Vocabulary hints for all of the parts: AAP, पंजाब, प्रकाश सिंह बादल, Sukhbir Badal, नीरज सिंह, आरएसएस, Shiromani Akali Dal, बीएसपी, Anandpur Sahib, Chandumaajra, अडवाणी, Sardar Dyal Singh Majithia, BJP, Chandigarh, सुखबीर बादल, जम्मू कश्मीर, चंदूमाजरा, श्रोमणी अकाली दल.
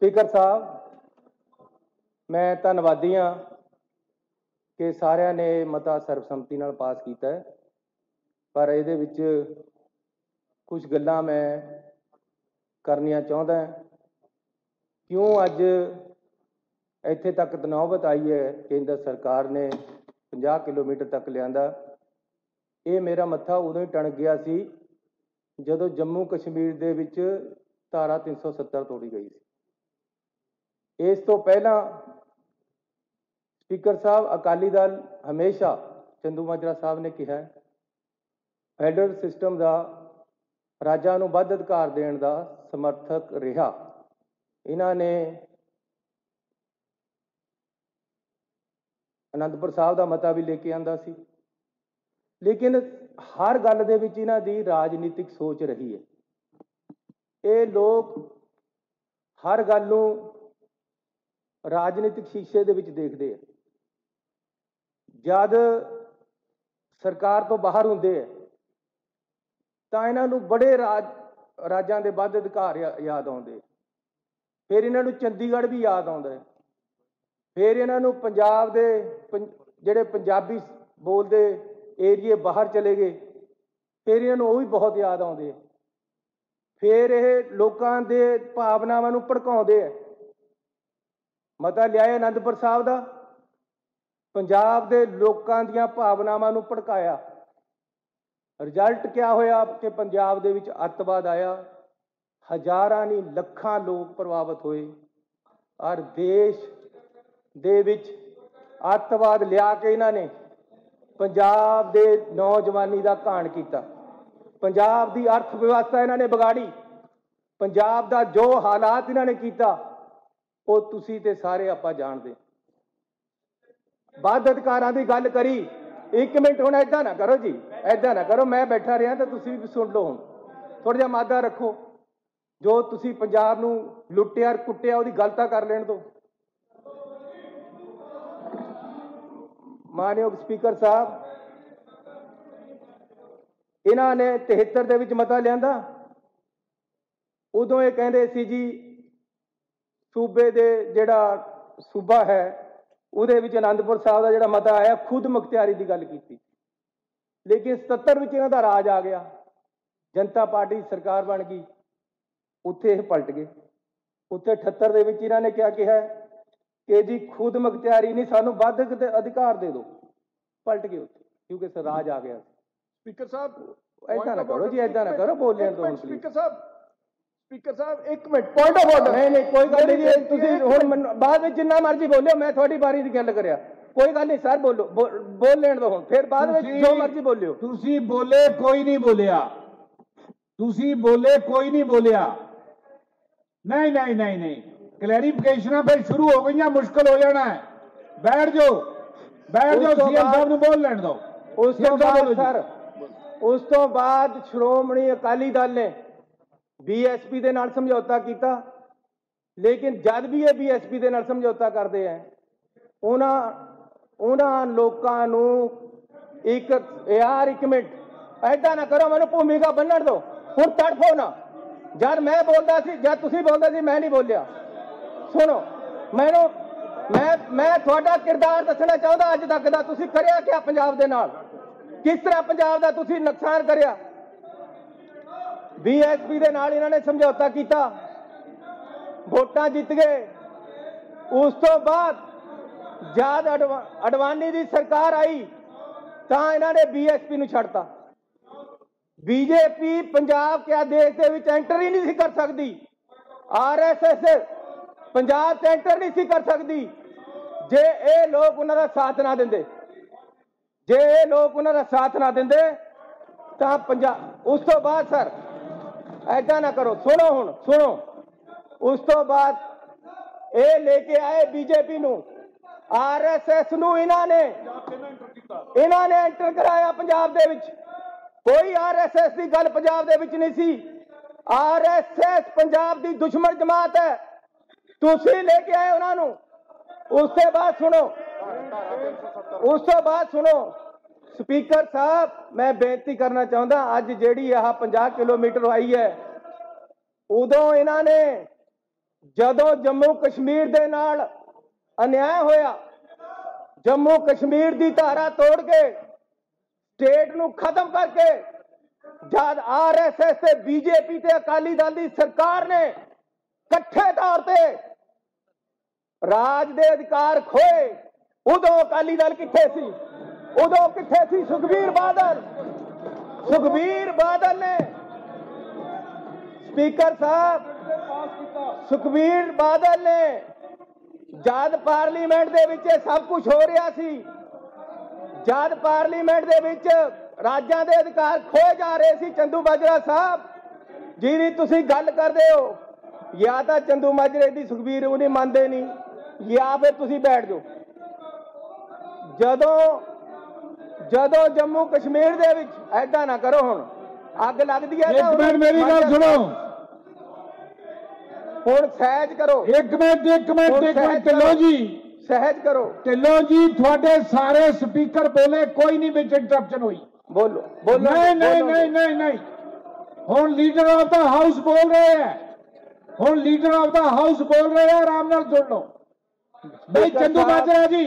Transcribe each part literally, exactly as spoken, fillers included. Speaker साहब, मैं धन्नवादी हाँ कि सारिया ने मता सर्बसम्मति नाल पास किया है, पर इहदे विच कुछ गल्लां मैं करनियां चाहता है। क्यों अज इत्थे तक नौबत आई है केंद्र सरकार ने पचास किलोमीटर तक लिआंदा। ये मेरा मत्था उदों ही टण गया सी जदों जम्मू कश्मीर दे विच धारा तीन सौ सत्तर तोड़ी गई सी। इस तो पहला स्पीकर साहब, अकाली दल हमेशा चंदूमाजरा साहब ने कहा फैडरल सिस्टम का राज्यां नूं वध अधिकार देण दा समर्थक रहा। इन्हां ने आनंदपुर साहब का मता भी लेके आंदा सी, लेकिन हर गल दे विच इन्हां दी राजनीतिक सोच रही है। ये लोग हर गल नूं राजनीतिक शीशे दे विच देखदे है। जद सरकार तो बाहर हुंदे है तां इन्हां नूं बड़े राज राजां दे वध अधिकार या, याद आउंदे, फिर इन्हां नूं चंडीगढ़ भी याद आउंदा है, फिर इन्हां नूं पंजाब दे जिहड़े पंजाबी बोलदे एरिए बाहर चले गए फिर इन्हां नूं ओह भी बहुत याद आउंदे है। फिर यह लोगों के भावनावां नूं भड़काउंदे है। मता लिया आनंदपुर साहब का, पंजाब के लोगों दीयां भावनावां नूं भड़काया। रिजल्ट क्या होया कि पंजाब दे विच अतवाद आया, हज़ारां नहीं लखां लोग प्रभावित होए और देश दे विच अतवाद लिया के इन्हां ने पंजाब दे नौजवानी दा घाण कीता, पंजाब दी अर्थव्यवस्था इन्हां ने बिगाड़ी, पंजाब दा जो हालात इन्हां ने कीता ਉਹ ਤੁਸੀਂ ਤੇ ਸਾਰੇ ਆਪਾਂ ਜਾਣਦੇ। ਵੱਧ ਅਧਿਕਾਰਾਂ ਦੀ ਗੱਲ ਕਰੀ, ਇੱਕ ਮਿੰਟ ਹੁਣ ਐਦਾਂ ਨਾ ਕਰੋ ਜੀ, ਐਦਾਂ ਨਾ ਕਰੋ, ਮੈਂ ਬੈਠਾ ਰਿਹਾ ਤਾਂ ਤੁਸੀਂ ਵੀ ਸੁਣ ਲਓ। ਹੁਣ ਥੋੜਾ ਜਿਹਾ ਮਾਦਾ ਰੱਖੋ, ਜੋ ਤੁਸੀਂ ਪੰਜਾਬ ਨੂੰ ਲੁੱਟਿਆ ਕੁੱਟਿਆ ਉਹਦੀ ਗੱਲ ਤਾਂ ਕਰ ਲੈਣ ਦਿਓ। ਮਾਨਯੋਗ ਸਪੀਕਰ ਸਾਹਿਬ, ਇਹਨਾਂ ਨੇ तिहत्तर ਦੇ ਵਿੱਚ ਮਤਾ ਲਿਆਂਦਾ, ਉਦੋਂ ਇਹ ਕਹਿੰਦੇ ਸੀ ਜੀ सूबे दे जेड़ा सूबा है उहदे विच आनंदपुर साहब का जेड़ा मता आया खुद मुख्तियारी की गल की, लेकिन सत्तर विच इन्हां दा राज आ गया, जनता पार्टी सरकार बन गई, उत्थे इह पलट गए। उत्थे अठहत्तर दे विच इन्हां ने क्या कहा कि जी खुद मुख्तियारी नहीं सानूं वध अधिकार दे दो, पलट गए उत्थे क्योंकि सर राज आ गया। स्पीकर साहब ऐसा ना करो जी, ऐसा ना करो, बोलने दो। स्पीकर साहब स्पीकर साहब एक मिनट, पॉइंट ऑफ ऑर्डर। नहीं नहीं कोई गल नहीं, तुसीं हुण बाद विच जिन्ना मर्जी बोलियो, मैं थोड़ी बारी दी गल करिया। कोई गल नहीं सर, बोलो बोल लेण दो, हुण फिर बाद विच जो मर्जी बोलियो। तुसीं बोले कोई नहीं बोलिया, तुसीं बोले कोई नहीं बोलिया। नहीं नहीं नहीं नहीं क्लैरिफिकेशनां फिर शुरू हो गईयां, मुश्किल हो जाना है। बैठ जाओ बैठ जाओ, सीएम साहब नूं बोल लेण दो। उस तों बाद सर, उस तों बाद श्रोमणी अकाली दल ने बीएसपी दे नाल समझौता किया, लेकिन जब भी ये बीएसपी दे नाल समझौता करते हैं उन्हां उन्हां लोकां नूं एक यार एक मिनट ऐसा ना करो, मैनूं भूमिका बन्नण दो, हुण तड़फो ना। जब मैं बोलता सी, जब तुसीं बोलदे सी, मैं नहीं बोलिया। सुनो, मैनूं मैं मैं तुहाडा किरदार दसना चाहता अज तक दा, तुसीं करिया क्या पंजाब दे नाल, किस तरह पंजाब दा तुसीं नुकसान करिया। बीएसपी दे नाल इन्हां ने समझौता किया, वोटां जीत गए। उस तो बाद जद अडवाणी की सरकार आई तां इन्हां ने बीएसपी नूं छड्डता। बीजेपी पंजाब क्या देश दे विच एंटर ही नहीं सी कर सकती, आरएसएस पंजाब ते एंटर नहीं सी कर सकती जे ये लोग उन्हां दा साथ ना दिंदे। जे ये लोग उन्हां दा साथ ना दिंदे तां पंजाब। उस तो बाद सर ऐसा ना करो, सुनो हुण सुनो। उस तो बाद ये लेके आए बीजेपी नूं, आरएसएस नूं इन्हां ने इन्हां ने एंटर कराया पंजाब दे विच। कोई आरएसएस दी गल पंजाब दे विच नहीं सी। आरएसएस पंजाब दी दुश्मन जमात है, तुसीं लेके आए उन्हां नूं। उस तो बाद सुनो, उस तो बाद सुनो स्पीकर साहब, मैं बेनती करना चाहता अज जी पंजाह किलोमीटर आई है, उदों इन्हों ने ਜਦੋਂ जम्मू कश्मीर ਦੇ ਨਾਲ ਅਨਿਆਇ ਹੋਇਆ जम्मू कश्मीर ਦੀ ਧਾਰਾ ਤੋੜ ਕੇ ਸਟੇਟ ਨੂੰ ਖਤਮ ਕਰਕੇ ਜਦ ਆਰਐਸਐਸ ਤੇ ਬੀਜੇਪੀ ਤੇ ਅਕਾਲੀ ਦਲ ਦੀ ਸਰਕਾਰ ਨੇ ਇਕੱਠੇ ਤੌਰ ਤੇ ਰਾਜ ਦੇ ਅਧਿਕਾਰ ਖੋਏ ਉਦੋਂ ਅਕਾਲੀ ਦਲ ਕਿੱਥੇ ਸੀ ਉਦੋਂ ਕਿੱਥੇ ਸੀ ਸੁਖਬੀਰ ਬਾਦਲ ਸੁਖਬੀਰ ਬਾਦਲ ਨੇ स्पीकर साहब सुखबीर बादल ने जद पार्लीमेंट दे विच सब कुछ हो रहा सी जद पार्लीमेंट दे विच राज्यां दे अधिकार खोए जा रहे सी चंदूमाजरा साहब जी दी तुसीं गल करदे हो या तां चंदूमाजरे दी सुखबीर उह नहीं मानदे नहीं या फिर तुसीं बैठ जाओ। जदों जदों जम्मू कश्मीर दे विच ऐदा ना करो हुण अग लगती है। एक मिनट मेरी गल सुनो, हुण सहज करो। एक मिनट एक मिनट एक मिनट ढिल्लो जी सहज करो। ढिल्लो जी थोड़े सारे स्पीकर बोले, कोई नहीं विच इंटरप्शन हुई। बोलो बोलो नहीं नहीं नहीं नहीं नहीं हुण लीडर ऑफ द हाउस बोल रहे हैं, हुण लीडर ऑफ द हाउस बोल रहे हैं, आराम नाल सुन लो। भाई चंदूमाजरा जी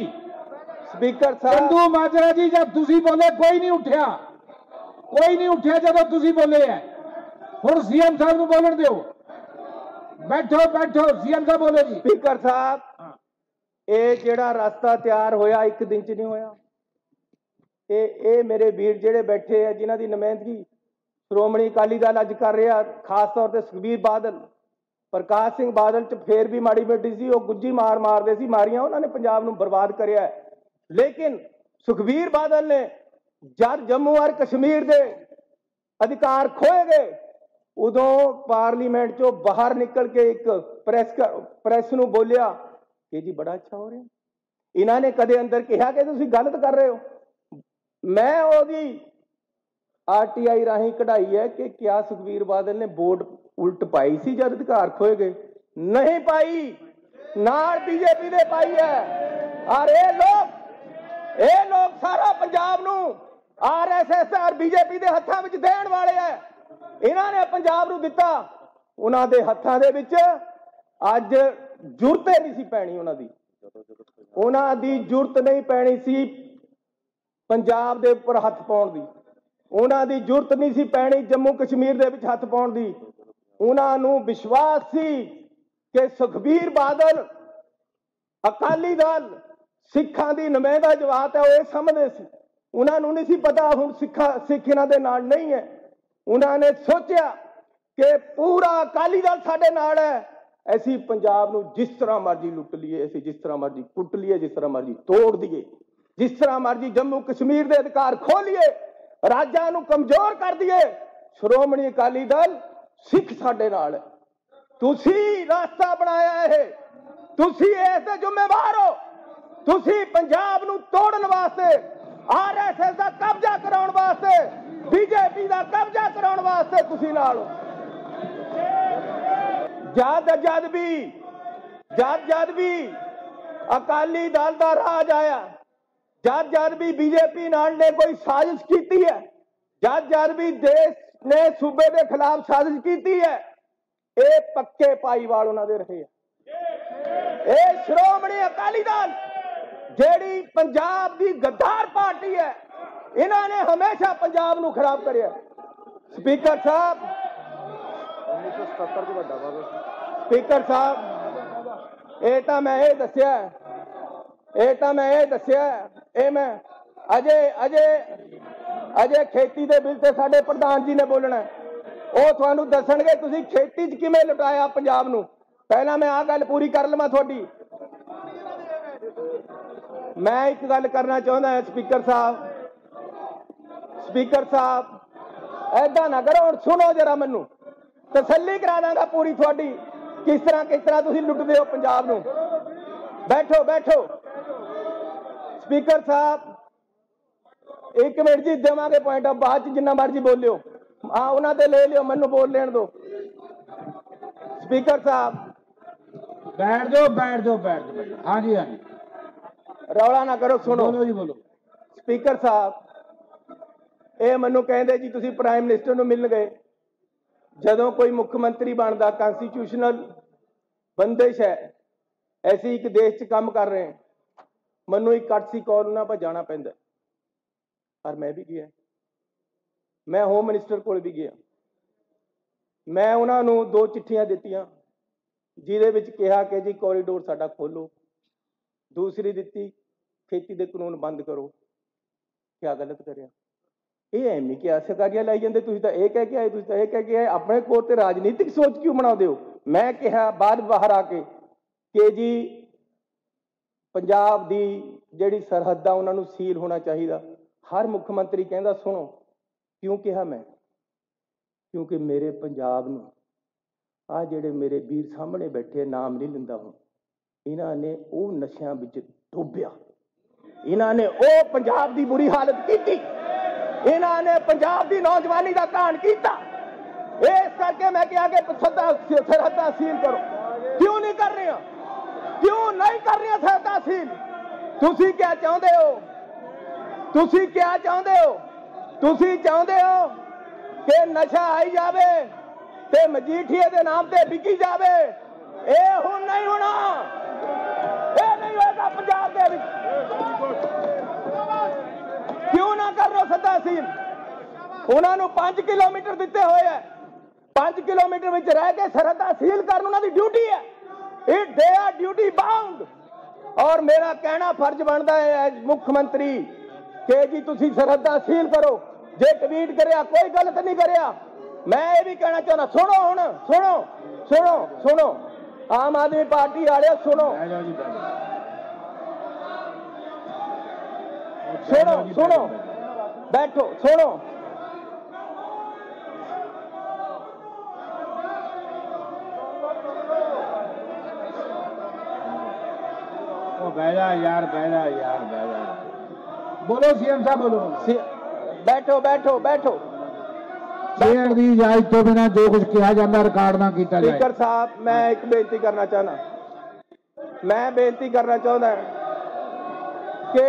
स्पीकर साहब चंदूमाजरा जी जब तुसी बोले कोई नहीं उठिया, कोई नहीं उठा जदों तुसी बोले है। हुण सीएम साहब नूं बोलण दिओ, बैठो बैठो सीएम साहब बोले जी। स्पीकर साहब ये जिहड़ा रास्ता तैयार होया एक दिन च नहीं होया। ए, ए मेरे वीर जिहड़े बैठे है जिन्हां दी नमाइंदगी श्रोमणी अकाली दल अज कर रहा, खास तौर पर सुखबीर बादल प्रकाश सिंह बादल च फेर भी माड़ी मोटी सी, वो गुज्जी मार मारदे सी, मारियां उन्होंने पंजाब नूं बर्बाद करिया। लेकिन सुखबीर बादल ने जब जम्मू और कश्मीर के अधिकार खोए गए उदों पार्लीमेंट चो बाहर निकल के एक प्रेस प्रेस नूं बोलिया कि जी बड़ा अच्छा हो रहा। इन्होंने कदे अंदर कहा कि तुसीं गलत कर रहे हो। मैं ओदी आरटीआई राही कढ़ाई है कि क्या सुखबीर बादल ने वोट उल्ट पाई सी जब अधिकार खोए गए? नहीं पाई, नाल बीजेपी ने पाई है। और ये लोग ये लोग सारा पंजाब नूं आरएसएस और बीजेपी के हत्थों में देने वाले है। इन्होंने पंजाब को दिता, उन्होंने हत्थों के अज जरूरत नहीं सी पैनी, उन्होंने उन्होंने जरूरत नहीं पैनी सी पंजाब के उपर हथ पाउण दी, उन्होंने जरूरत नहीं सी पैनी जम्मू कश्मीर के हथ पाउण दी। उन्होंने विश्वास सी कि सुखबीर बादल अकाली दल सिखां दी नुमाइंदा जमात है, वो ये समझते सी। उन्होंने नहीं सी पता हुण सिखा सिख इन्हां दे नाल नहीं है। उन्होंने सोचा कि पूरा अकाली दल साडे नाल है, ऐसी पंजाब नूं जिस तरह मर्जी लुट लीए, ऐसी जिस तरह मर्जी कुट लीए, जिस तरह मर्जी तोड़ दीए, जिस तरह मर्जी जम्मू कश्मीर दे अधिकार खो लीए, राज्यां नूं कमजोर कर दीए। श्रोमणी अकाली दल सिख साडे नाल है। तुसी रास्ता बनाया है, तुसी इस दे जिम्मेवार हो। तुसी पंजाब नूं तोड़न वास्ते आरएसएस का कब्जा कराने वास्ते बीजेपी का कब्जा कराने वास्ते तुसी नाल हो। जद जद भी जद जद भी अकाली दल का राज आया, जद जद भी बीजेपी नाल ने कोई साजिश की है, जद जद भी देश ने सूबे के खिलाफ साजिश की है, ये पक्के भाईवाल उन्होंने रहे हैं। ये श्रोमणी अकाली दल जेड़ी पंजाब दी गद्दार पार्टी है, इन्होंने हमेशा पंजाब नूं खराब करिया। स्पीकर साहब स्पीकर साहब ये तां मैं ये दस्या ये तां मैं ये दस्या ये मैं अजे अजे अजे खेती दे बिल ते साडे प्रधान जी ने बोलना है, ओह तुहानूं दसणगे तुसीं खेती च किवें लुटाया पंजाब नूं। पहलां मैं आह गल पूरी कर लवां तुहाडी। मैं एक गल करना चाहता है स्पीकर साहब स्पीकर साहब ऐदा ना करो, और सुनो जरा, मैं तसल्ली करा दांगा पूरी थोड़ी किस तरह किस तरह तुम लुटते हो पंजाब नूं। बैठो बैठो स्पीकर साहब एक मिनट जी देवांगे पॉइंट आप बाद जिन्ना मर्जी बोलियो, हाँ उन्होंने ले लियो, मैं बोल लेन दो। स्पीकर साहब बैठ जाओ बैठ जाओ बैठ जाओ हाँ जी हाँ जी रौला ना करो, सुनो बोलो जी बोलो। स्पीकर साहब ये मनु कहते जी तुसी प्राइम मिनिस्टर नूं मिल गए। जदों कोई मुख्य मंत्री बनता कॉन्स्टिट्यूशनल बंदिश है ऐसी एक देश च काम कर रहे हैं। मनु एक कट सी कोरोना पर जाना पैंदा, पर मैं भी गया, मैं होम मिनिस्टर को भी गया, मैं उन्होंने दो चिट्ठियां दित्तियां जिहदे विच कहा कि जी कॉरीडोर साडा खोलो, दूसरी दित्ती खेती दे कानून बंद करो। क्या गलत करिया? ਇਹ ਐਵੇਂ ਕਿ ਸਰਕਾਰੀਆਂ ਲਾਈ ਜਾਂਦੇ। ਤੁਸੀਂ ਤਾਂ ਇਹ ਕਹਿ ਕੇ ਆਏ, ਤੁਸੀਂ ਤਾਂ ਇਹ ਕਹਿ ਕੇ ਆਏ। ਆਪਣੇ ਕੋਲ ਤੇ ਰਾਜਨੀਤਿਕ ਸੋਚ ਕਿਉਂ ਬਣਾਉਂਦੇ ਹੋ? ਮੈਂ ਕਿਹਾ ਬਾਹਰ ਬਾਹਰ ਆ ਕੇ ਕਿ ਜੀ ਪੰਜਾਬ ਦੀ ਜਿਹੜੀ ਸਰਹੱਦ ਆ ਉਹਨਾਂ ਨੂੰ ਸੀਲ ਹੋਣਾ ਚਾਹੀਦਾ। ਹਰ ਮੁੱਖ ਮੰਤਰੀ ਕਹਿੰਦਾ, ਸੁਣੋ ਕਿਉਂ ਕਿਹਾ ਮੈਂ, ਕਿਉਂਕਿ ਮੇਰੇ ਪੰਜਾਬ ਨੂੰ ਆ ਜਿਹੜੇ ਮੇਰੇ ਵੀਰ ਸਾਹਮਣੇ ਬੈਠੇ, ਨਾਮ ਨਹੀਂ ਲੈਂਦਾ ਹੁਣ, ਇਹਨਾਂ ਨੇ ਉਹ ਨਸ਼ਿਆਂ ਵਿੱਚ ਡੋਬਿਆ, ਇਹਨਾਂ ਨੇ ਉਹ ਪੰਜਾਬ ਦੀ ਬੁਰੀ ਹਾਲਤ ਕੀਤੀ, इन्होंने पंजाब की नौजवानी का कांड किया। इस करके मैं क्या कि सरहदा सील करो। क्यों नहीं कर रही, क्यों नहीं कर रही सरहदा सील? तुसी क्या चाहते हो? तुसी क्या चाहते हो? तुसी चाहते हो कि नशा आई जावे ते मजीठिए के नाम से बिकी जावे? ये हुण नहीं होना, ये नहीं होगा पंजाब दे विच। क्यों ना कर रहे सदा सील? उन्होंने पांच किलोमीटर दिते हुए है, पांच किलोमीटर में रह के सरहदा सील करना उन्होंने ड्यूटी है। It they are duty bound. और मेरा कहना फर्ज बनता है एज मुख्यमंत्री के जी तुसी सरहदा सील करो। जे ट्वीट करे कोई गलत नहीं करे, मैं ये भी कहना चाहना, सुनो हुण, सुनो सुनो सुनो आम आदमी पार्टी वाले, सुनो सुनो सुनो बैठो, सुनो बैठा यार, बैठा यार, बैठा। बोलो सीएम साहब, बोलो। बैठो बैठो बैठो। शेयर दी इजाजत तो बिना जो कुछ किया जाता रिकॉर्ड ना किया जाए। स्पीकर साहब, मैं एक बेनती करना चाहना, मैं बेनती करना चाहता कि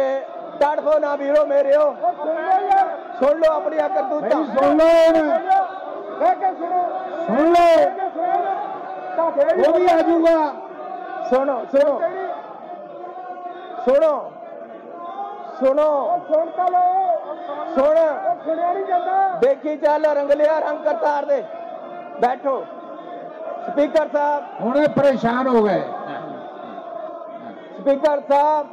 तड़फो ना वीरो मेरे हो, सुन लो अपनी करतूतां, सुन लो सुन लो वो भी आ जाऊंगा। सुनो सुनो सुनो सुनो सुन, देखी चल रंगलिया रंग करतार दे। बैठो स्पीकर साहब, हुणे परेशान हो गए। स्पीकर साहब,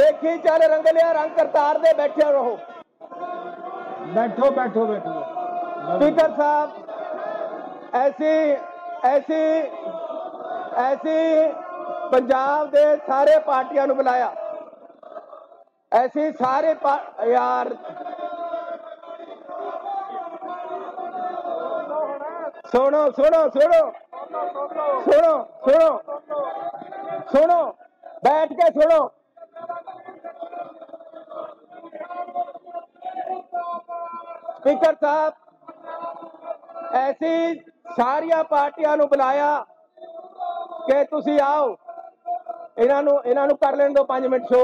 देखी चल रंगलिया रंग करतार दे, बैठे रहो। बैठो बैठो बैठो। स्पीकर साहब, ऐसी ऐसी ऐसी पंजाब दे सारे पार्टियां नू बुलाया, ऐसी सारे पा... यार सुनो सुनो सुनो सुनो सुनो सुनो बैठ के सुनो। स्पीकर साहब, ऐसी सारिया पार्टियां नू बुलाया कि तुसी आओ, इन्हों इन्हों कर लेन दो पांच मिनट शो,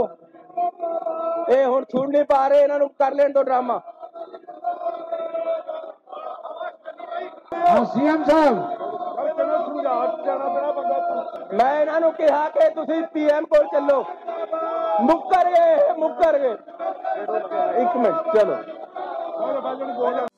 ये हुण छुड़ नहीं पा रहे, इन्हों कर लेन दो ड्रामा। सीएम साहब, मैं इन्हों कहा कि तुसी पीएम को चलो। मुक्कर गए, मुक्कर गए। एक मिनट, चलो।